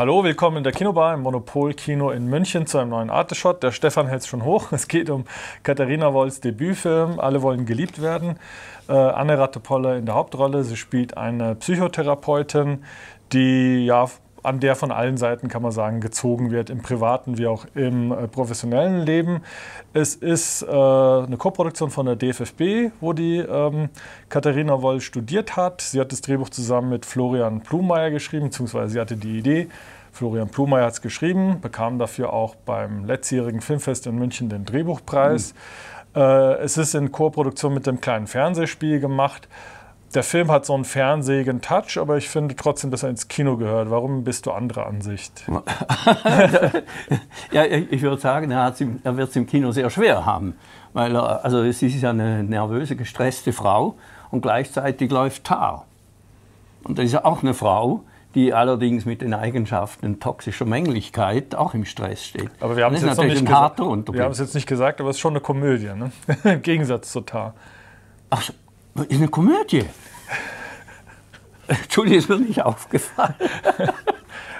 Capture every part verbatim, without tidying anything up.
Hallo, willkommen in der Kinobar im Monopol Kino in München zu einem neuen Arteshot. Der Stefan hält es schon hoch. Es geht um Katharina Wolls Debütfilm Alle wollen geliebt werden. Äh, Anne Ratte-Polle in der Hauptrolle. Sie spielt eine Psychotherapeutin, die ja an der von allen Seiten, kann man sagen, gezogen wird, im privaten wie auch im äh, professionellen Leben. Es ist äh, eine Koproduktion von der D F F B, wo die ähm, Katharina Woll studiert hat. Sie hat das Drehbuch zusammen mit Florian Plumeyer geschrieben, beziehungsweise sie hatte die Idee. Florian Plumeyer hat es geschrieben, bekam dafür auch beim letztjährigen Filmfest in München den Drehbuchpreis. Mhm. Äh, es ist in Koproduktion mit dem kleinen Fernsehspiel gemacht. Der Film hat so einen fernsehenden Touch, aber ich finde trotzdem, dass er ins Kino gehört. Warum bist du anderer Ansicht? Ja, ich würde sagen, er, er wird es im Kino sehr schwer haben. Weil er, also es ist ja eine nervöse, gestresste Frau und gleichzeitig läuft Tar. Und das ist ja auch eine Frau, die allerdings mit den Eigenschaften toxischer Männlichkeit auch im Stress steht. Aber wir haben es jetzt noch nicht gesagt, wir haben es jetzt nicht gesagt, aber es ist schon eine Komödie, ne? Im Gegensatz zu Tar. Ach so. Ist eine Komödie. Entschuldigung, ist mir nicht aufgefallen.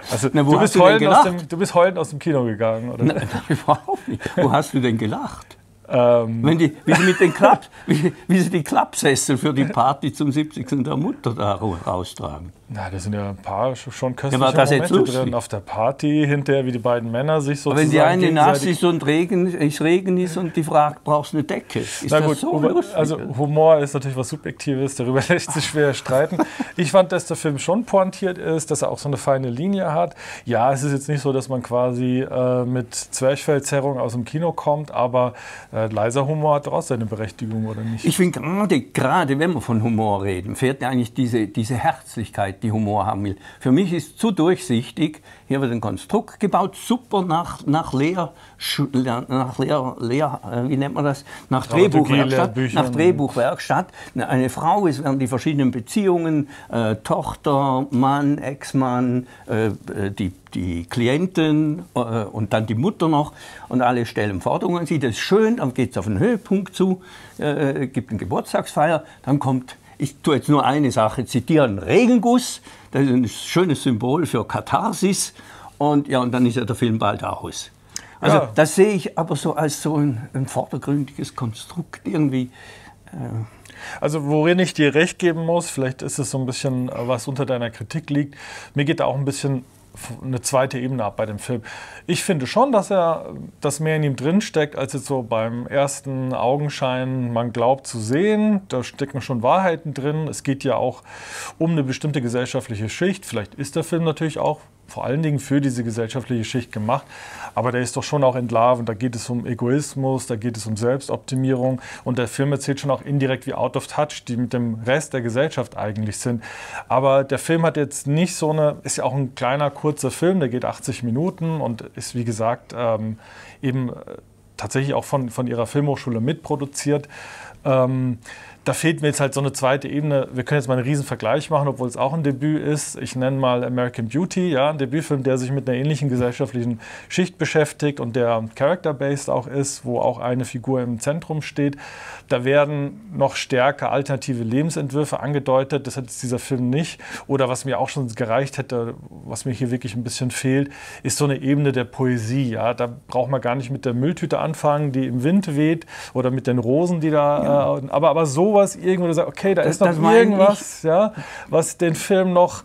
Also, na, du, bist heulend aus dem, du bist heulend aus dem Kino gegangen, oder? Nein, überhaupt nicht. Wo hast du denn gelacht? Ähm. Wenn die, wie, sie mit den Klapp, wie, wie sie die Klappsessel für die Party zum siebzigsten der Mutter da raustragen. Na, da sind ja ein paar schon köstliche ja, das Momente jetzt drin. Auf der Party hinterher, wie die beiden Männer sich sozusagen... Aber wenn die eine nass ist und Regen, ich Regen ist und die fragt, brauchst du eine Decke? Ist Na gut, das so lustig? Also Humor ist natürlich was Subjektives, darüber lässt sich schwer streiten. Ich fand, dass der Film schon pointiert ist, dass er auch so eine feine Linie hat. Ja, es ist jetzt nicht so, dass man quasi äh, mit Zwerchfellzerrung aus dem Kino kommt, aber äh, leiser Humor hat auch seine Berechtigung, oder nicht? Ich finde, gerade, gerade wenn wir von Humor reden, fehlt eigentlich diese, diese Herzlichkeit, die Humor haben will. Für mich ist zu durchsichtig. Hier wird ein Konstrukt gebaut, super nach, nach Lehr, nach Lehr, Lehr, wie nennt man das? Nach Drehbuchwerkstatt. Nach Drehbuchwerkstatt. Eine Frau, es werden die verschiedenen Beziehungen, äh, Tochter, Mann, Ex-Mann, äh, die, die Klienten äh, und dann die Mutter noch und alle stellen Forderungen. Sieht es schön, dann geht es auf den Höhepunkt zu, äh, gibt eine Geburtstagsfeier, dann kommt... Ich tue jetzt nur eine Sache zitieren, Regenguss, das ist ein schönes Symbol für Katharsis und, ja, und dann ist ja der Film bald aus. Also ja. Das sehe ich aber so als so ein, ein vordergründiges Konstrukt irgendwie. Äh Also worin ich dir recht geben muss, vielleicht ist es so ein bisschen, was unter deiner Kritik liegt, mir geht da auch ein bisschen eine zweite Ebene ab bei dem Film. Ich finde schon, dass er das mehr in ihm drin steckt, als jetzt so beim ersten Augenschein man glaubt zu sehen. Da stecken schon Wahrheiten drin. Es geht ja auch um eine bestimmte gesellschaftliche Schicht. Vielleicht ist der Film natürlich auch vor allen Dingen für diese gesellschaftliche Schicht gemacht, aber der ist doch schon auch entlarvend. Da geht es um Egoismus, da geht es um Selbstoptimierung und der Film erzählt schon auch indirekt wie out of touch, die mit dem Rest der Gesellschaft eigentlich sind. Aber der Film hat jetzt nicht so eine, ist ja auch ein kleiner, kurzer Film, der geht achtzig Minuten und ist wie gesagt ähm, eben tatsächlich auch von, von ihrer Filmhochschule mitproduziert. Ähm, Da fehlt mir jetzt halt so eine zweite Ebene. Wir können jetzt mal einen riesen Vergleich machen, obwohl es auch ein Debüt ist. Ich nenne mal American Beauty, ja, ein Debütfilm, der sich mit einer ähnlichen gesellschaftlichen Schicht beschäftigt und der character-based auch ist, wo auch eine Figur im Zentrum steht. Da werden noch stärker alternative Lebensentwürfe angedeutet. Das hat jetzt dieser Film nicht. Oder was mir auch schon gereicht hätte, was mir hier wirklich ein bisschen fehlt, ist so eine Ebene der Poesie. Ja. Da braucht man gar nicht mit der Mülltüte anfangen, die im Wind weht oder mit den Rosen, die da... Ja. Äh, aber, aber so was irgendwo, du sagst, okay, da das, ist noch irgendwas, ja, was den Film noch,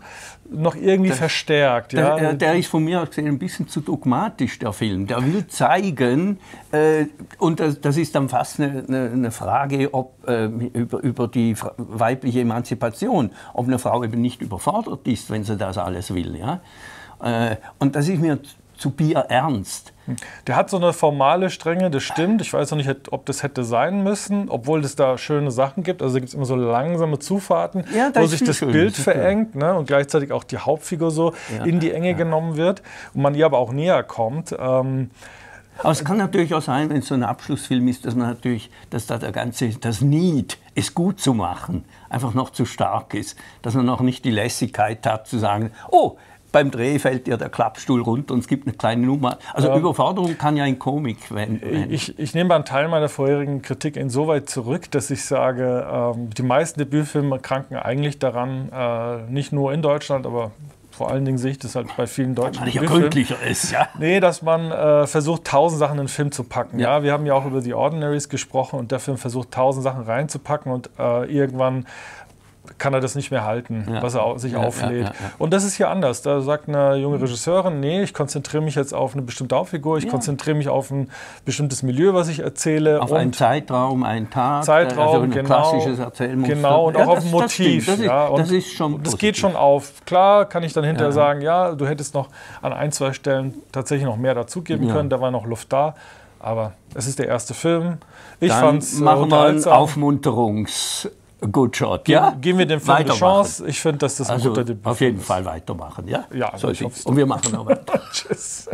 noch irgendwie das, verstärkt. Ja. Der, der ist von mir aus gesehen ein bisschen zu dogmatisch, der Film. Der will zeigen, äh, und das, das ist dann fast eine, eine Frage ob, äh, über, über die weibliche Emanzipation, ob eine Frau eben nicht überfordert ist, wenn sie das alles will. Ja? Äh, und das ist mir zu bierernst. Der hat so eine formale Strenge, das stimmt. Ich weiß noch nicht, ob das hätte sein müssen, obwohl es da schöne Sachen gibt. Also da gibt es immer so langsame Zufahrten, ja, wo sich das schön. Bild verengt, ne? Und gleichzeitig auch die Hauptfigur so ja, in die Enge ja. genommen wird und man ihr aber auch näher kommt. Ähm, aber es kann natürlich auch sein, wenn es so ein Abschlussfilm ist, dass man natürlich, dass da der ganze, das Need, es gut zu machen, einfach noch zu stark ist. Dass man noch nicht die Lässigkeit hat, zu sagen, oh, beim Dreh fällt dir der Klappstuhl runter und es gibt eine kleine Nummer. Also ja. Überforderung kann ja in Komik werden. Ich, ich nehme einen Teil meiner vorherigen Kritik insoweit zurück, dass ich sage, ähm, die meisten Debütfilme kranken eigentlich daran, äh, nicht nur in Deutschland, aber Vor allen Dingen sehe ich das halt bei vielen deutschen Filmen. Weil man ja gründlicher ist, ja. Nee, dass man äh, versucht, tausend Sachen in einen Film zu packen. Ja. Ja, wir haben ja auch über The Ordinaries gesprochen und der Film versucht, tausend Sachen reinzupacken und äh, irgendwann kann er das nicht mehr halten, ja. was er sich ja, auflädt. Ja, ja, ja. Und das ist hier anders. Da sagt eine junge Regisseurin, nee, ich konzentriere mich jetzt auf eine bestimmte Hauptfigur, ich ja. konzentriere mich auf ein bestimmtes Milieu, was ich erzähle. Auf und einen Zeitraum, einen Tag, Zeitraum, also ein genau, klassisches Erzählmuster. Genau, und ja, auch das, auf ein Motiv. Das, das, ja. und das, ist schon das geht schon auf. Klar kann ich dann hinterher ja. sagen, ja, du hättest noch an ein, zwei Stellen tatsächlich noch mehr dazugeben ja. können, da war noch Luft da. Aber es ist der erste Film. Ich fand es unterhaltsam. Aufmunterungs- Good Shot, ja? Geben wir dem Film eine Chance. Ich finde, dass das ein also guter Debüt ist. Auf jeden Fall weitermachen, ja? Ja, so ich hoffe. Und wir machen noch weiter. Tschüss.